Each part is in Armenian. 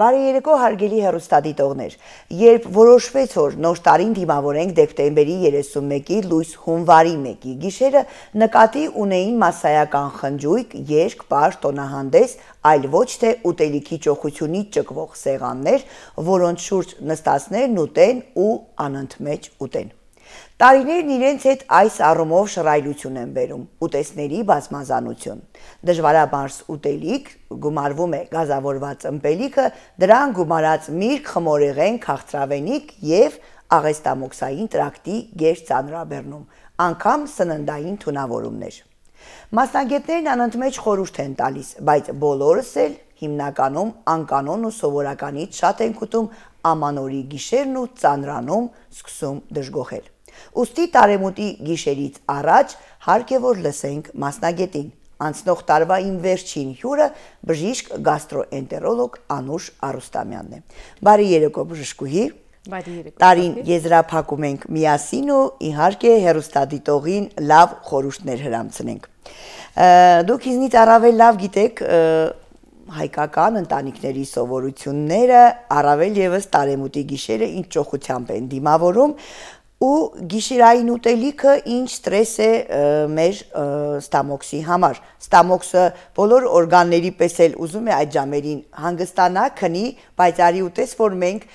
Բարի երեկո հարգելի հեռուստադիտողներ, երբ որոշվեց որ նոր տարին դիմավորենք դեկտեմբերի 31-ի լույս հունվարի 1-ի գիշերը, նկատի ունեին մասսայական խնջույք, երգ, պար, տոնահանդես, այլ ոչ թե ուտելիքի ճոխությունից ճկվող սեղաններ, որոնց շուրջ նստածներն ուտեն ու անընդմեջ ուտեն։ Տարիներն իրենց հետ այս առումով շռայլություն են բերում, ուտեստների բազմազանություն։ Դժվարաբարս ուտելիք, գումարվում է գազավորված ըմպելիքը, դրան գումարած միրգ, խմորեղեն, քաղցրավենիք և աղեստամոքսային տրակտի գերծանրաբեռնում, անգամ սննդային թունավորումներ։ Մասնագետներն անընդմեջ խորհուրդ են տալիս, բայց բոլորս էլ հիմնականում անկանոն ու սովորականից շատ են ուտում ամանորի գիշերն ու ծանրանում սկսում դժգոհել։ Ուստի տարեմուտի գիշերից առաջ հարկ է որ լսենք մասնագետին, անցնող տարվա իմ վերջին հյուրը բժիշկ գաստրոէնտերոլոգ Անուշ Արուստամյանն է։ Բարի երեկո բժշկուհի, տարին եզրափակում ենք միասին ու իհարկե հեռուստադիտողին լավ խորհուրդներ հրամցնենք։ Դուք ինձնից առավել լավ գիտեք հայկական ընտանիքների սովորությունները, առավել եւս տարեմուտի գիշերը ինչ ճոխությամբ են դիմավորում ու գիշերային ուտելիքը ինչ ստրես է մեր ստամոքսի համար։ Ստամոքսը բոլոր օրգանների պես էլ ուզում է այդ ժամերին հանգստանա, քնի, բայց արի ուտես, որ մենք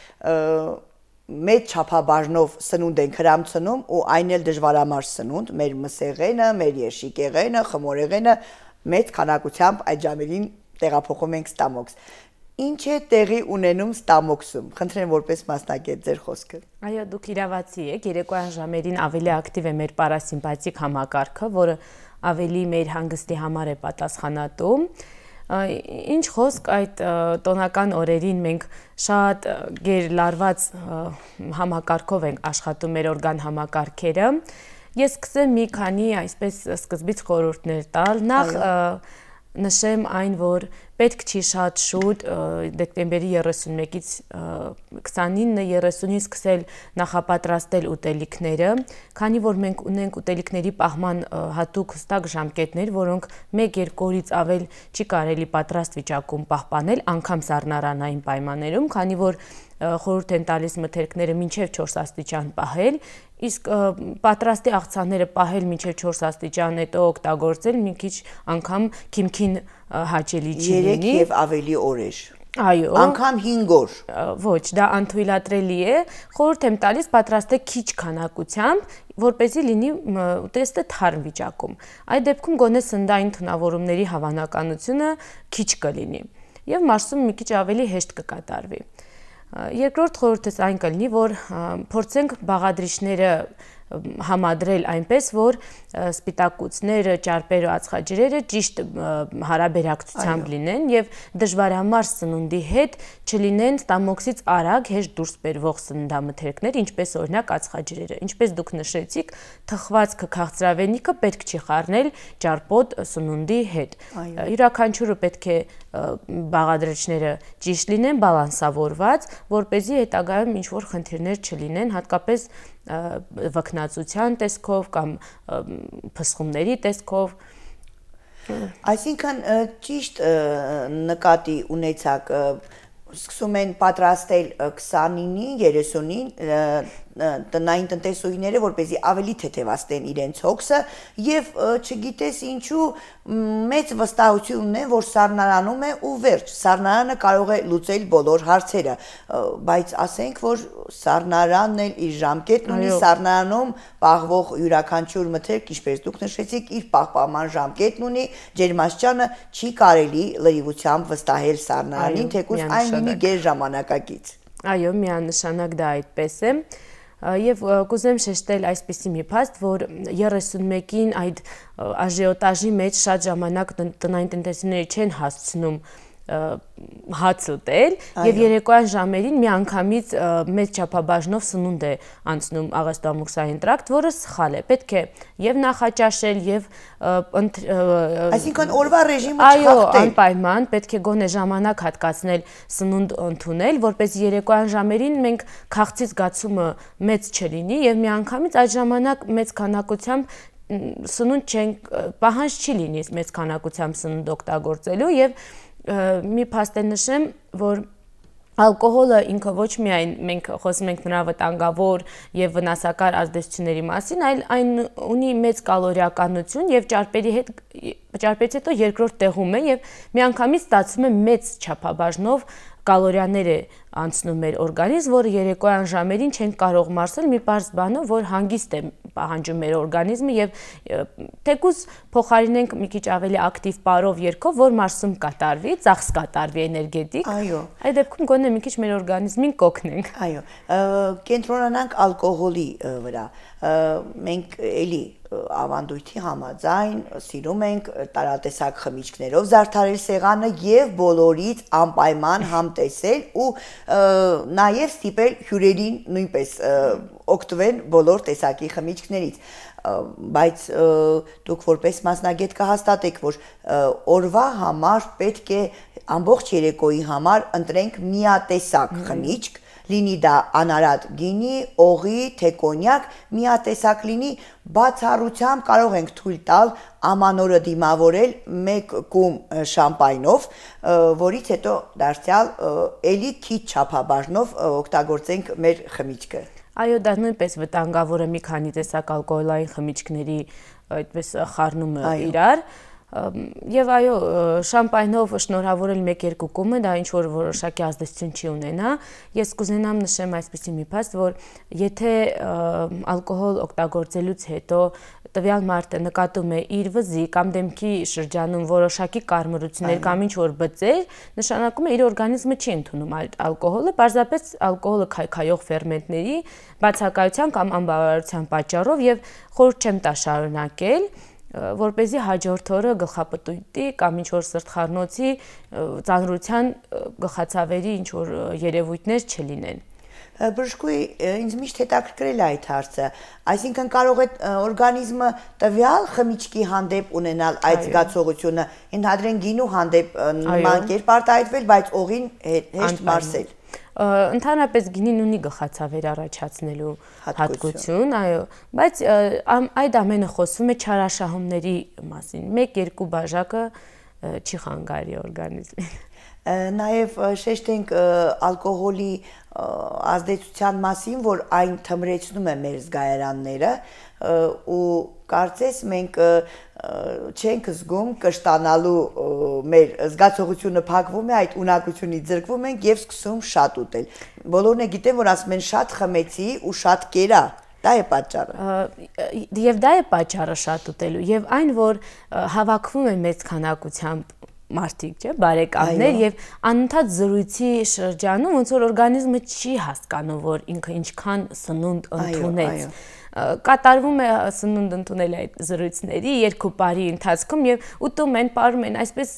մեծ չափաբաժնով սնունդ ենք հրամցնում ու այն էլ դժվարամարս սնունդ, մեր մսեղենը, մեր երշիկեղենը, խմորեղենը մեծ քանակությամբ այդ ժամերին տեղափոխում ենք ստամոքս։ Ինչ է տեղի ունենում ստամոքսում։ Խնդրեմ որպես մասնակից ձեր խոսքը։ Այո, դուք իրավացի եք, երեկոյան ժամերին ավելի ակտիվ է մեր պարասիմպաթիկ համակարգը, որը ավելի մեր հանգստի համար է պատասխանատու։ Ինչ խոսք այդ տոնական օրերին մենք շատ գերլարված համակարգով ենք աշխատում մեր օրգան համակարգերը։ Ես կսեմ մի քանի այսպես սկզբից խորհուրդներ տալ։ Նախ նշեմ այն, որ պետք չի շատ շուտ դեկտեմբերի 31-ից 29-30-ին սկսել նախապատրաստել ուտելիքները, քանի որ մենք ունենք ուտելիքների պահման հատուկ հստակ ժամկետներ, որոնք 1-2 օրից ավել չի կարելի պատրաստ վիճակում պահպանել, անգամ սառնարանային պայմաններում, քանի որ խորհուրդ են տալիս մթերքները մինչև 4 աստիճան պահել, իսկ պատրաստի աղցանները պահել մինչև 4 աստիճան, հետո օգտագործել մի քիչ անգամ քիմքին հաճելի չի լինի։ 3 եւ ավելի օրեր։ Այո։ Անգամ 5 օր։ Ոչ, դա անթույլատրելի է։ Խորհուրդ եմ տալիս պատրաստել քիչ քանակությամբ, որպեսզի լինի ուտեստը թարմ վիճակում։ Այդ դեպքում գոնե սննդային թունավորումների հավանականությունը քիչ կլինի եւ մարսում մի քիչ ավելի հեշտ կկատարվի։ Երկրորդ խորհուրդս այն կլինի, որ փորձենք բաղադրիչները համադրել այնպես, որ սպիտակուցները, ճարպերը, ածխաջրերը ճիշտ հարաբերակցությամբ լինեն եւ դժվարամարս սնունդի հետ չլինեն ստամոքսից արագ հեշտ դուրս բերվող սննդամթերքներ, ինչպես օրինակ ածխաջրերը։ Ինչպես դուք նշեցիք, թխվածքը, քաղցրավենիքը պետք չի խառնել ճարպոտ սնունդի հետ։ Յուրաքանչյուրը պետք է բաղադրիչները ճիշտ լինեն, բալանսավորված, որպեսզի հետագայում ինչ որ խնդիրներ չլինեն, հատկապես վկնացության տեսքով կամ փսխումների տեսքով։ Այսինքն ճիշտ նկատի ունեցաք, սկսում են պատրաստել 29-ին, 30-ին տնային տնտեսուհիները, որպեսզի ավելի թեթևացնեն իրենց հոգսը եւ չգիտես ինչու մեծ վստահություն ունեն, որ սառնարանում է ու վերջ։ Սառնարանը կարող է լուծել բոլոր հարցերը, բայց ասենք որ սառնարանն էլ իր ժամկետն ունի, սառնարանում պահվող յուրաքանչյուր մթերք, ինչպես դուք նշեցիք, իր պահպանման ժամկետն ունի, ջերմաստիճանը չի կարելի լրիվությամբ վստահել սառնարանին, թեկուզ այն լինի գերժամանակակից։ Այո, միանշանակ դա այդպես է։ Եվ կուզեմ շեշտել այսպիսի մի փաստ, որ 31-ին այդ աժիոտաժի մեջ շատ ժամանակ տնային տնտեսուները չեն հասցնում հաց ուտել եւ երեկոյան ժամերին միանգամից մեծ չափաբաժնով սնունդ է անցնում աղեստամոքսային տրակտ, որը սխալ է, պետք է եւ նախաճաշել եւ այսինքն օրվա ռեժիմը չխախտել։ Այո, անպայման պետք է գոնե ժամանակ հատկացնել սնունդ ընդունել, որպեսզի երեկոյան ժամերին մենք քաղցից գացումը մեծ չլինի եւ միանգամից այդ ժամանակ մեծ քանակությամբ սնունդ չենք պահանջ չի լինի մեծ քանակությամբ սնունդ օգտագործելու եւ մի փաստ է նշեմ, որ Ալկոհոլը ինքը ոչ միայն մենք խոսում ենք նրա վտանգավոր եւ վնասակար ազդեցությունների մասին, այլ այն ունի մեծ կալորիականություն եւ ճարպերից հետո երկրորդ տեղում է եւ միանգամից ստացվում է մեծ չափաբաժնով կալորիաներ է անցնում մեր օրգանիզմ, որը երեկոյան ժամերին չենք կարող մարսել մի բարձ բանով, որ հանգիստ է պահանջում մեր օրգանիզմը եւ թեկուզ փոխարինենք մի քիչ ավելի ակտիվ պարով երկով, որ մարսում կատարվի, ծախս կատարվի էներգետիկ։ Այո։ Այդ դեպքում գոնե մի քիչ մեր օրգանիզմին կօգնենք։ Այո։ Կենտրոնանանք ալկոհոլի վրա։ Մենք էլի ավանդույթի համաձայն սիրում ենք տարատեսակ խմիչքներով զարդարել սեղանը եւ բոլորից անպայման համտեսել ու նաեւ ստիպել հյուրերին նույնպես օգտվել բոլոր տեսակի խմիչքներից բայց դուք որպես մասնագետ կհաստատեք որ օրվա համար պետք է ամբողջ երեկոյի համար ընտրենք միատեսակ խմիչք Լինի դա անարատ գինի, օղի, թե կոնյակ, միատեսակ լինի, բացառությամբ կարող ենք թույլ տալ ամանորը դիմավորել մեկ կում շամպայնով, որից հետո դարձյալ էլի քիչ չափաբաժնով օգտագործենք մեր խմիչքը։ Այո, դա նույնպես վտանգավոր է մի քանի տեսակ ալկոհոլային խմիչքների այդպես խառնումը իրար Եվ այո, շամպայնով շնորհավորել 1-2 կումը, դա ինչ որ որոշակի ազդեցություն չի ունենա։ Ես կուզենամ նշեմ այսպիսի մի փաստ, որ եթե ալկոհոլ օգտագործելուց հետո տվյալ մարդը նկատում է իր վզի կամ դեմքի շրջանում որոշակի կարմրություններ կամ ինչ որ բծեր, նշանակում է իր օրգանիզմը չի ընդունում ալկոհոլը, բարձրապես ալկոհոլը քայքայող ֆերմենտների բացակայության կամ անբավարարության պատճառով եւ խորհուրդ չեմ տա շարունակել որպեսզի հաջորդ օրը գլխապտույտի կամ ինչ որ սրտխառնոցի ծանրության գլխացավերի ինչ որ երևույթներ չլինեն Բժշկուհի, ինձ միշտ հետաքրքրել է այդ հարցը, այսինքն կարող է օրգանիզմը տվյալ խմիչքի հանդեպ ունենալ այդ զգացողությունը, ենթադրենք գինու հանդեպ նման կերպ արտահայտվել, բայց օղին հեշտ մարսել Ընդհանրապես գինին ունի գլխացավեր առաջացնելու հատկություն, այո, բայց այդ ամենը խոսվում է չարաշահումների մասին, 1-2 բաժակը չի խանգարի օրգանիզմին։ Նաև շեշտենք ալկոհոլի ազդեցության մասին, որ այն թմրեցնում է մեր զգայարանները ու կարծես մենք չենք զգում կշտանալու մեր զգացողությունը փակվում է, այդ ունակությունից զրկվում ենք եւ սկսում շատ ուտել։ Բոլորն է գիտեն, որ ասում են շատ խմեցի ու շատ կերա։ Դա է պատճառը։ Եվ դա է պատճառը շատ ուտելու եւ այն, որ հավաքվում են մեծ քանակությամբ մարդիկ, չէ՞, բարեկամներ եւ անընդհատ զրույցի շրջանում ոնց որ օրգանիզմը չի հասկանում, որ ինքը ինչքան սնունդ ընդունեց։ Կատարվում է սնունդ ընդունել այդ զրույցների երկու բարի ընթացքում եւ ուտում են, պարում են, այսպես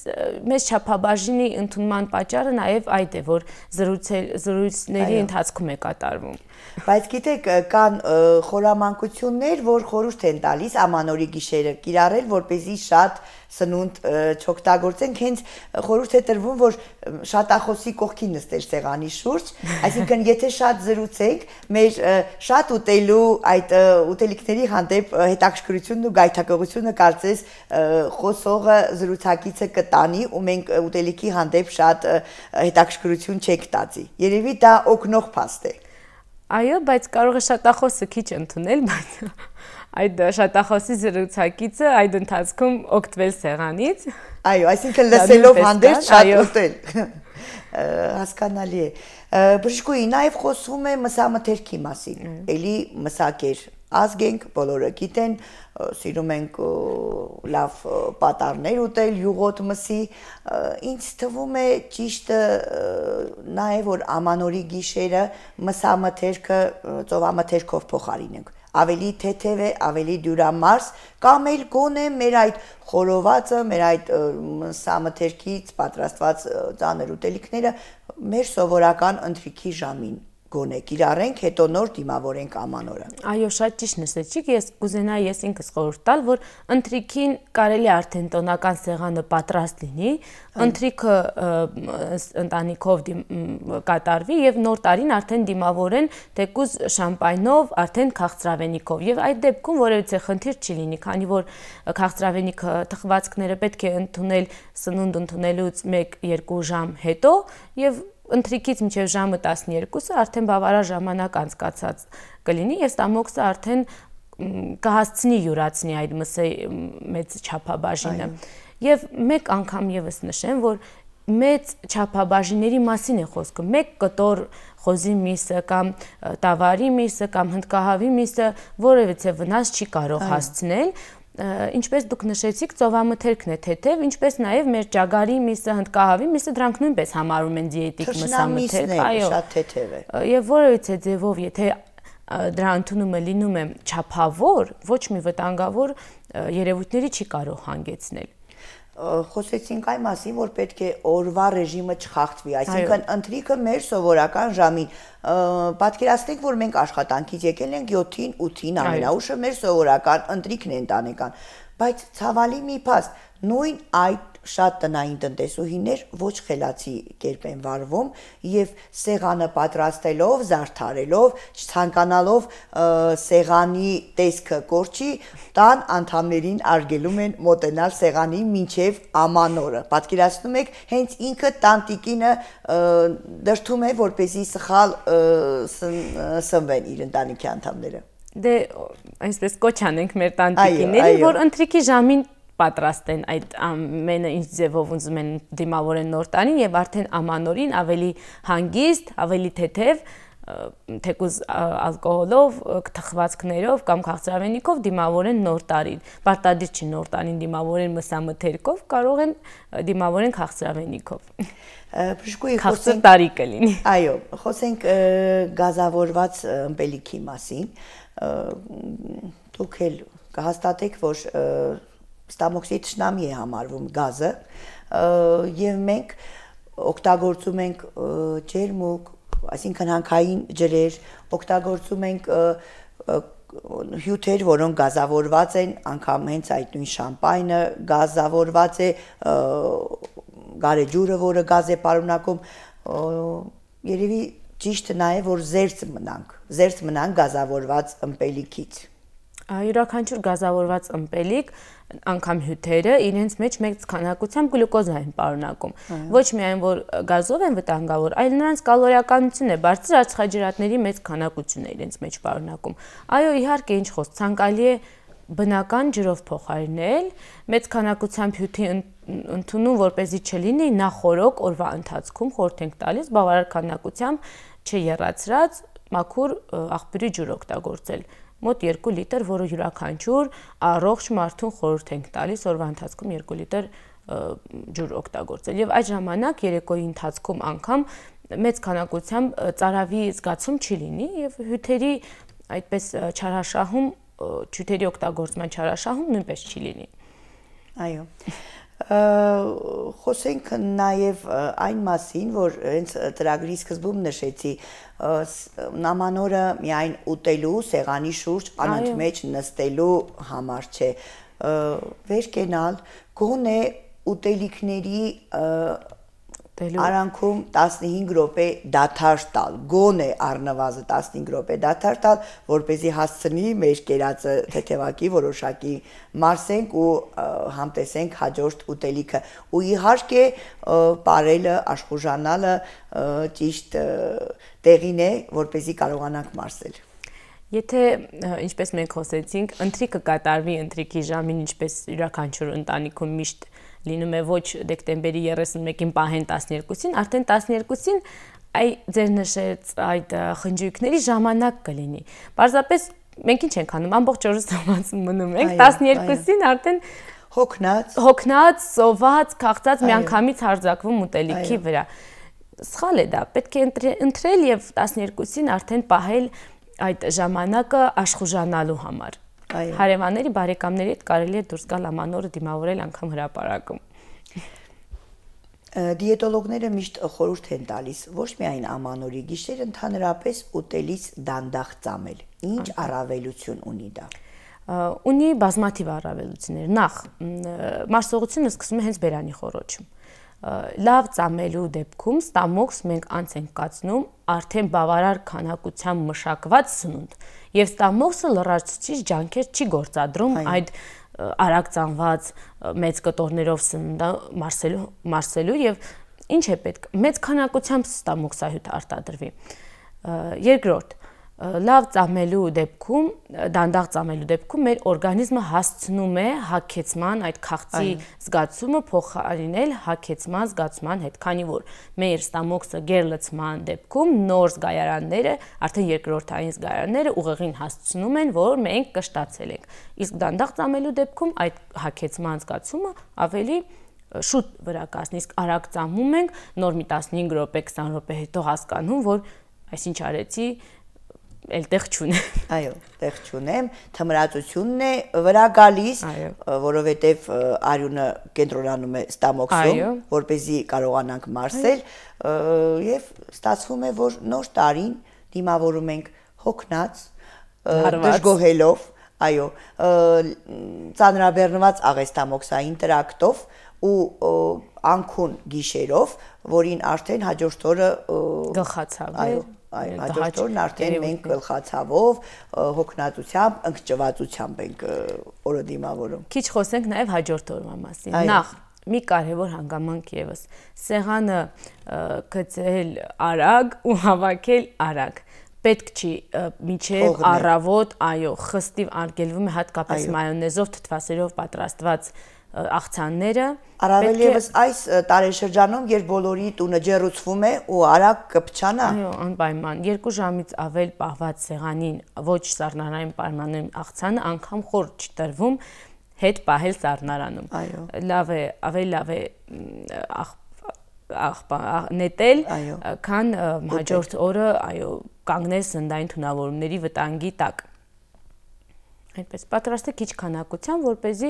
մեծ չափաբաժինի ընդունման պատճառը նաեւ այդ է, որ զրույցների ընթացքում է կատարվում։ Բայց գիտեք, կան խորամանկություններ, որ խորհուրդ են տալիս ամանորի գիշերը կիրառել, որպեսզի շատ սնունդ չօգտագործենք, հենց խորհուրդ է տրվում, որ շատախոսի կողքին նստել սեղանի շուրջ, այսինքն եթե շատ զրուցենք, մեր շատ ուտելու այդ ուտելիքների հանդեպ հետաքրքրությունն ու գայթակղությունը կարծես խոսողը զրուցակիցը կտանի ու մենք ուտելիքի հանդեպ շատ հետաքրքրություն չենք տածի։ Երևի դա օգնող փաստ է։ Այո, բայց կարող է շատախոսը քիչ ընդունել, բայց Այդ շատախոսի զրուցակիցը այդ ընթացքում օգտվել սեղանից։ Այո, այսինքն լսելով հանդերձ շատ ուտել։ Հասկանալի է։ Բժշկուհի, նաև խոսվում է մսամթերքի մասին։ Էլի մսակեր ազգ ենք, բոլորը գիտեն, սիրում ենք լավ պատառներ ուտել յուղոտ մսի։ Ինձ թվում է ճիշտը նաև որ ամանորի գիշերը մսամթերքը ծովամթերքով փոխարինենք։ Ավելի թեթև է, ավելի դյուրամարս, կամ էլ գոնե մեր այդ խորովածը, մեր այդ մսամթերքից պատրաստված ծանր ուտելիքները մեր սովորական ընթրիքի ժամին գոնե կիրառենք, հետո նոր դիմավորենք ամանորը։ Այո, շատ ճիշտ նշեցիք, ես կուզենայի ես ինքս խորհուրդ տալ, որ ընթրիքին կարելի արդեն տոնական սեղանը պատրաստ լինի, ընթրիքը ընտանիքով կատարվի եւ նոր տարին արդեն դիմավորեն թեկուզ շամպայնով, արդեն քաղցրավենիքով եւ այդ դեպքում որևիցե խնդիր չի լինի, քանի որ քաղցրավենիքը թխվածքները պետք է ընդունել սնունդ ընդունելուց 1-2 ժամ հետո եւ Ընթրիքից մինչև ժամը 12-ը արդեն բավարար ժամանակ անցկացած կլինի, ես տամոքսը արդեն կհասցնի յուրացնի այդ մսե մեծ չափաբաժինը։ Եվ մեկ անգամ եւս նշեմ, որ մեծ չափաբաժինների մասին է խոսքը, մեկ կտոր խոզի միսը կամ տավարի միսը կամ հնդկահավի միսը որևիցե վնաս չի կարող հասցնել։ Ինչպես դուք նշեցիք, ծովամթերքն է թեթև, ինչպես նաև մեր ճագարի միսը, հնդկահավի միսը դրանք նույնպես համարում են դիետիկ մսամթերք, այո, շատ թեթև է։ Եվ որևիցե ձևով, եթե դրա ընդունումը լինում է չափավոր, ոչ մի վտանգավոր երևույթների չի կարող հանգեցնել։ Խոսեցինք այն մասին, որ պետք է օրվա ռեժիմը չխախտվի, այսինքն ընթրիքը մեր սովորական ժամին։ Պատկերացնեք, որ մենք աշխատանքից եկել ենք 7-ին, 8-ին, ամենաուշը մեր սովորական ընթրիքն է ընտանեկան, բայց ցավալի մի փաստ, նույն այդ շատ տնային տնտեսուհիներ ոչ խելացի կերպ են վարվում եւ սեղանը պատրաստելով, զարդարելով, չցանկանալով սեղանի տեսքը կորչի, տան անդամներին արգելում են մոտենալ սեղանի մինչեւ ամանորը։ Պատկերացնում եք, հենց ինքը տան տիկինը դրդում է, որպեսզի սխալ սնվեն իր ընտանիքի անդամները։ Դե այսպես կոչանենք մեր տան տիկիներին, որ ընթրիքի ժամին պատրաստ են այդ ամենը ինչ ձևով ուզում են դիմավորեն նոր տանին եւ արդեն ամանորին ավելի հանգիստ, ավելի թեթև, թեկուզ ալկոհոլով, թխվածքներով կամ քաղցրավենիքով դիմավորեն նոր տարին։ Պարտադիր չի նոր տանին դիմավորեն մսամթերքով, կարող են դիմավորեն քաղցրավենիքով։ Քաղցր տարի կլինի։ Այո, խոսենք գազավորված ըմպելիքի մասին։ Դուք էլ կհաստատեք, որ ստամոքսի թշնամի է համարվում գազը եւ մենք օգտագործում ենք ջերմուկ, այսինքն հանքային ջրեր, օգտագործում ենք հյութեր, որոնք գազավորված են, անգամ հենց այդ նույն շամպայնը գազավորված է, գարեջուրը, որը գազ է պարունակում, երևի ճիշտն է, որ զերծ մնանք գազավորված ըմպելիքից։ Յուրաքանչյուր գազավորված ըմպելիք, անգամ հյութերը իրենց մեջ մեծ քանակությամբ գլյուկոզ են պարունակում։ Ոչ միայն որ գազով են վտանգավոր, այլ նրանց կալորիականությունն է, բարձր ածխաջրատների մեծ քանակությունն է իրենց մեջ պարունակում։ Այո, իհարկե, ինչ խոսք, ցանկալի է բնական ջրով փոխարինել, մեծ քանակությամբ հյութի ընդունում, որպեսզի չլինի նախորոք օրվա ընթացքում խորհուրդ ենք տալիս բավարար քանակությամբ չեռացրած մաքուր աղբյուրի ջուր օգտագործել։ Մոտ 2 լիտր, որը յուրաքանչյուր առողջ մարդուն խորհուրդ ենք տալիս օրվա ընթացքում 2 լիտր ջուր օգտագործել։ Եվ այդ ժամանակ երեկոյի ընթացքում անգամ մեծ քանակությամբ ծարավի զգացում չի լինի եւ հյութերի այդպես չարաշահում, հյութերի օգտագործման չարաշահում նույնպես չի լինի։ Այո։ Խոսենք նաեւ այն մասին, որ հենց ծրագրի սկզբում նշեցի, նամանորը միայն ուտելու, սեղանի շուրջ անընդմեջ նստելու համար չէ, վեր կենալ, գոնե ուտելիքների արանքում 15 րոպե դադար տալ, գոնե առնվազն 15 րոպե դադար տալ, որպեսզի հասցնի մեր կերածը թեթևակի որոշակի մարսենք ու համտեսենք հաջորդ ուտելիքը։ Ու իհարկե ապրելը, աշխուժանալը ճիշտ տեղին է, որպեսզի կարողանանք մարսել։ Եթե, ինչպես մենք խոսեցինք, ընթրիքը կատարվի ընթրիքի ժամին, ինչպես յուրաքանչյուր ընտանիքում միշտ լինում է ոչ դեկտեմբերի 31-ին պահեն 12-ին, արդեն 12-ին ձեր նշեց այդ խնջույքների ժամանակ կլինի։ Պարզապես մենք ինչ ենք անում, ամբողջ օրը սոված մնում ենք, 12-ին արդեն հոգնած, սոված, քաղցած միանգամից հարձակվում ուտելիքի վրա։ Սխալ է դա, պետք է ընտրել եւ 12-ին արդեն պահել այդ ժամանակը աշխուժանալու համար։ Հարևանների, բարեկամների հետ կարելի է դուրս գալ ամանորը դիմավորել անգամ հրապարակում։ Դիետոլոգները միշտ խորհուրդ են տալիս ոչ միայն ամանորի գիշեր, ընդհանրապես ուտելիս դանդաղ ծամել։ Ինչ առավելություն ունի դա։ Ունի բազմաթիվ առավելություններ։ Նախ, մարսողությունը սկսվում է հենց բերանի խոռոչում։ Լավ ծամելու դեպքում ստամոքս մենք անց ենք կացնում արդեն բավարար քանակությամբ մշակված սնունդ եւ ստամոքսը լրացուցիչ ջանքեր չի գործադրում այդ արագ ծամված մեծ կտորներով սնունդը մարսելու եւ Ինչ է պետք, մեծ քանակությամբ ստամոքսահյութ արտադրվի։ Երկրորդ, լավ ծամելու դեպքում, դանդաղ ծամելու դեպքում մեր օրգանիզմը հասցնում է հագեցման այդ քաղցի զգացումը փոխարինել հագեցման զգացման հետ, քանի որ մեր ստամոքսը գերլցման դեպքում նոր զգայարանները, արդեն երկրորդային զգայարանները ուղեղին հասցնում են, որ մենք կշտացել ենք։ Իսկ դանդաղ ծամելու դեպքում այդ հագեցման զգացումը ավելի շուտ վրա կացնի, իսկ արագ ծամում ենք, նոր մի 15 րոպե 20 րոպե հետո հասկանում, որ այսինչ արեցի Էլ տեղ չունեմ։ Այո, տեղ չունեմ, թմրածությունն է վրա գալիս, որովհետև արյունը կենտրոնանում է ստամոքսում, որպեսզի կարողանանք մարսել, եւ ստացվում է, որ նոր տարին դիմավորում ենք հոգնած, դժգոհելով, այո, ծանրաբեռնված աղեստամոքսային տրակտով ու անքուն գիշերով, որին արդեն հաջորդ օրը գլխացավ է։ Հաջորդ օրն արդեն մենք գլխացավով, հոգնածությամբ, ընկճվածությամբ ենք օրը դիմավորում։ Քիչ խոսենք նաև հաջորդ օրվա մասին։ Նախ մի կարևոր հանգամանք եւս՝ սեղանը գցել արագ ու հավաքել արագ։ Պետք չի մինչև առավոտ, այո, խստիվ արգելվում է հատկապես մայոնեզով, թթվասերով պատրաստված աղցանները։ Առավել եւս այս տարեշրջանում, երբ բոլորի տունը ջերուցվում է ու արագ կպչանա։ Այո, անպայման, 2 ժամից ավել պահված սեղանին ոչ սառնարանային պայմաններում աղցանը անգամ խոր չի տրվում հետ պահել սառնարանում։ Լավ է, ավելի լավ է նետել, քան հաջորդ օրը, այո, կանգնել սննդային թունավորումների վտանգի տակ։ Այնպես պատրաստել քիչ քանակությամբ, որպեսզի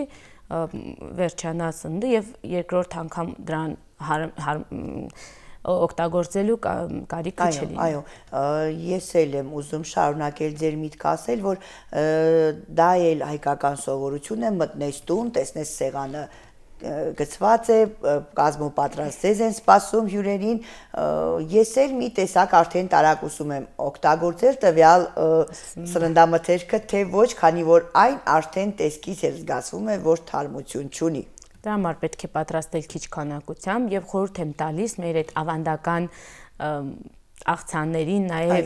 վերջանա սննդը եւ երկրորդ անգամ դրան օգտագործելու կարիքը չլինի։ Այո, ես էլ եմ ուզում շարունակել ձեր միտքը ասել, որ դա էլ հայկական սովորություն է, մտնես տուն, տեսնես սեղանը գծված է, կազմում պատրաստես են սպասում հյուրերին, ես էլ մի տեսակ արդեն տարակուսում եմ օգտագործել տվյալ սննդամթերքը, թե ոչ, քանի որ այն արդեն տեսքից էլ զգացվում է, որ թարմություն չունի։ Դրա համար պետք է պատրաստել քիչ քանակությամբ եւ խորհուրդ եմ տալիս մեր այդ ավանդական աղցաններին նաեւ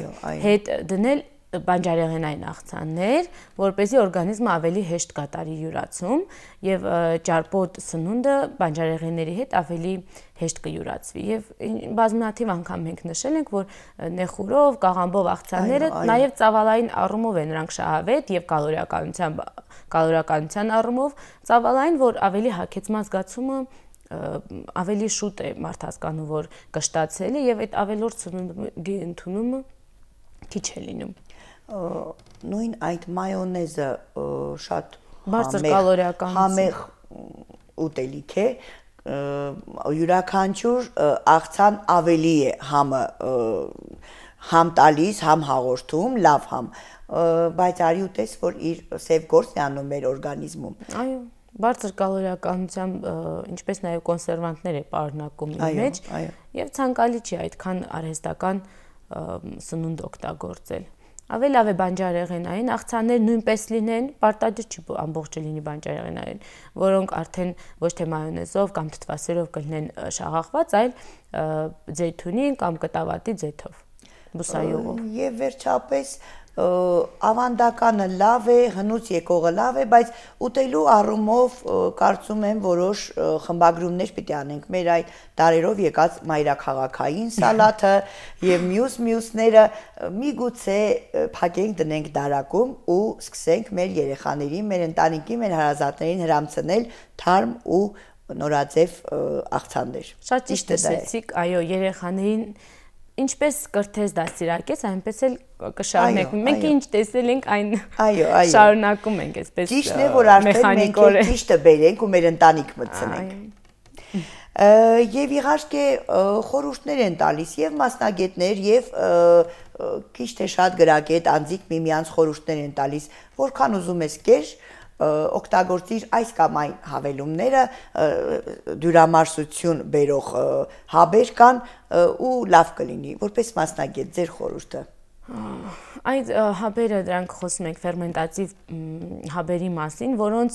հետ դնել բանջարեղենային աղցաններ, որպեսզի օրգանիզմը ավելի հեշտ կատարի յուրացում եւ ճարպոտ սնունդը բանջարեղենների հետ ավելի հեշտ կյուրացվի եւ բազմաթիվ անգամ մենք նշել ենք, որ նեխուրով, կաղամբով աղցանները նաեւ ծավալային առումով են նրանք շահավետ եւ կալորիականության առումով ծավալային, որ ավելի հագեցման զգացումը ավելի շուտ է մարդ հասկանում, որ կշտացել է եւ այդ ավելորդ սնունդի ընդունումը քիչ է լինում։ Նույն այդ մայոնեզը շատ համեղ ուտելիք է, յուրաքանչյուր աղցան ավելի է համ տալիս, համ հաղորդում, լավ համ, բայց արի ուտես, որ իր սև գործն է անում մեր օրգանիզմում։ Այո, բարձր կալորիականությամբ, ինչպես նաև կոնսերվանտներ է պարունակում իր մեջ եւ ցանկալի չի այդքան արհեստական սնունդ օգտագործել։ Ավելի լավ է բանջարեղենային աղցաններ նույնպես լինեն, պարտադիր չի ամբողջը լինի բանջարեղենային, որոնք արդեն ոչ թե մայոնեզով կամ թթվասերով կլինեն շաղախված, այլ ձեյթունի կամ կտավատի ձեյթով, բուսայուղով։ Եվ վերջապես ավանդականը լավ է, հնուց եկողը լավ է, բայց ուտելու առումով կարծում եմ որոշ խմբագրումներ պիտի անենք, մեր այդ տարերով եկած մայրաքաղաքային սալաթը եւ մյուսները միգուցե փակենք դնենք դարակում ու սկսենք մեր երեխաներին, մեր ընտանիքին, մեր հարազատներին հրամցնել թարմ ու նորաձև աղցաններ։ Շատ ճիշտ ասեցիք, այո, երեխաներին ինչպես կրթես դաստիարակես, այնպես էլ կշարունակենք։ Մենք ինչ տեսել ենք, այն շարունակում ենք, այսպես մեխանիկորեն։ Ճիշտ է, որ արդեն մենք ճիշտը բերենք ու մեր ընտանիք մտցնենք։ Եվ իհարկե խորհուրդներ են տալիս եւ մասնագետներ եւ քիչ թե շատ գրագետ անձիկ միմյանց խորհուրդներ են տալիս, որքան ուզում ես կեր օգտագործիր այս կամ այն հավելումները, դյուրամարսություն բերող հաբեր կան ու լավ կլինի, որպես մասնագետ ձեր խորհուրդը։ Այդ հաբերը, դրանք խոսում ենք ֆերմենտատիվ հաբերի մասին, որոնց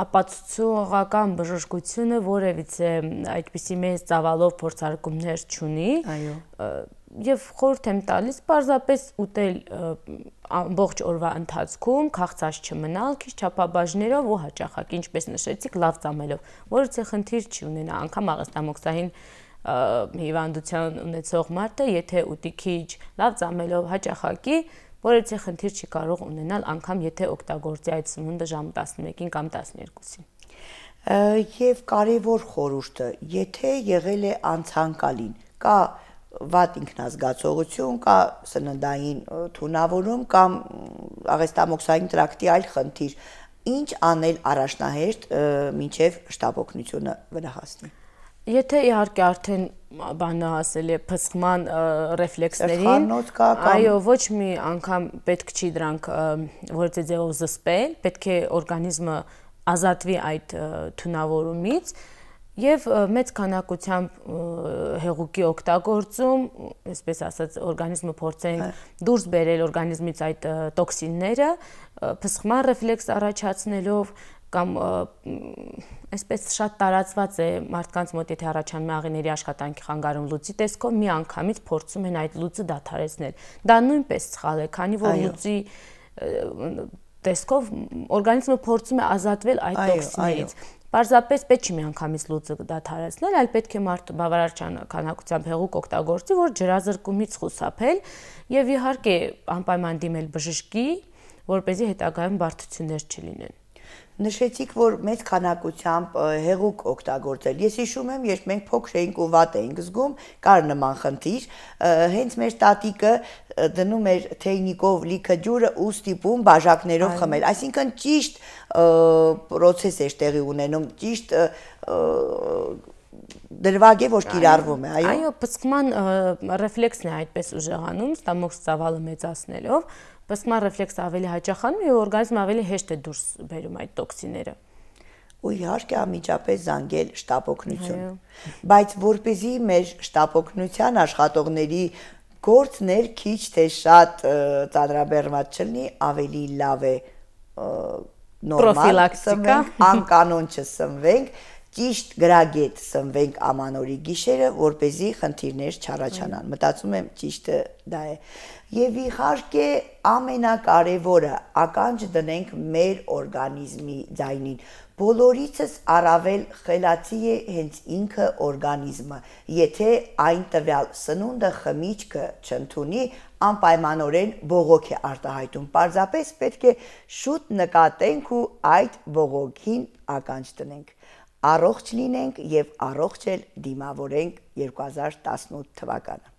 ապացուցողական բժշկությունը որևիցե այդպիսի մեծ ծավալով փորձարկումներ չունի եւ խորհուրդ եմ տալիս պարզապես ուտել ամբողջ օրվա ընթացքում քաղցած չմնալ քիչ չափաբաժներով ու հաճախակ ինչպես նշեցիք լավ ծամելով որից է խնդիր չի ունենա անգամ աղստամոքսային հիվանդության ունեցող մարդը եթե ուտի քիչ լավ ծամելով հաճախակի որից է խնդիր չի կարող ունենալ անգամ եթե օգտագործի այդ սնունդը ժամը 11-ին կամ 12-ին։ Եվ կարևոր խորհուրդը, եթե եղել է անցանկալին, կա վատ ինքնազգացողություն, կա սննդային թունավորում կամ աղեստամոքսային տրակտի այլ խնդիր, ինչ անել առաջնահերթ մինչև շտապօգնությունը վրա հասնի։ Եթե իհարկե արդեն բանը հասել է փսխման ռեֆլեքսներին, այո, ոչ մի անգամ պետք չի դրանք որևէ ձևով զսպել, պետք է օրգանիզմը ազատվի այդ թունավորումից եւ մեծ քանակությամբ հեղուկի օգտագործում, այսպես ասած, օրգանիզմը փորձենք դուրս բերել օրգանիզմից այդ տոքսինները, փսխման ռեֆլեքս առաջացնելով կամ այսպես շատ տարածված է մարդկանց մոտ եթե առաջանում է աղիների աշխատանքի խանգարում լուծի տեսքով մի անգամից փորձում են այդ լուծը դադարեցնել դա նույնպես սխալ է քանի որ լուծի տեսքով օրգանիզմը փորձում է ազատվել այդ տոքսիններից պարզապես պետք չի մի անգամից լուծը դադարեցնել այլ պետք է մարդը բավարար քանակությամբ հեղուկ օգտագործի որ ջրազրկումից խուսափել եւ իհարկե անպայման դիմել բժշկի որպեսզի հետագայում բարդություններ չլինեն Նշեցիք, որ մեծ քանակությամբ հեղուկ օգտագործել։ Ես հիշում եմ, երբ մենք փոքր էինք ու վատ էինք զգում, կար նման խնդիր, հենց մեր տատիկը դնում էր թեյնիկով լիքը ջուրը ու ստիպում բաժակներով խմել։ Այսինքն ճիշտ պրոցես էր տեղի ունենում, ճիշտ դրվագ է, որ կիրառվում է, այո։ Այո, փսխման ռեֆլեքսն է այդպես ուժեղանում, ստամոքս ծավալը մեծացնելով։ Պսման ռեֆլեքսը ավելի հաճախանում է, օրգանիզմը ավելի հեշտ է դուրս բերում այդ տոքսիները։ Ու իհարկե անմիջապես զանգել շտապօգնություն։ Բայց որպեսզի մեր շտապօգնության աշխատողների գործներ քիչ թե շատ ծանրաբեռնված չլինի, ավելի լավ է նորմալ սնվենք, անկանոն չսնվենք, ճիշտ գրագետ սնվենք ամանորի գիշերը, որպեսզի խնդիրներ չառաջանան։ Մտածում եմ ճիշտը դա է։ Եվ իհարկե ամենակարևորը ականջ դնենք մեր օրգանիզմի ձայնին։ Բոլորիցս առավել խելացի է հենց ինքը օրգանիզմը։ Եթե այն տվյալ սնունդը խմիչքը չընդունի, անպայմանորեն բողոք է արտահայտում։ Պարզապես պետք է շուտ նկատենք ու այդ բողոքին ականջ դնենք։ Առողջ լինենք եւ առողջ էլ դիմավորենք 2018 թվականը։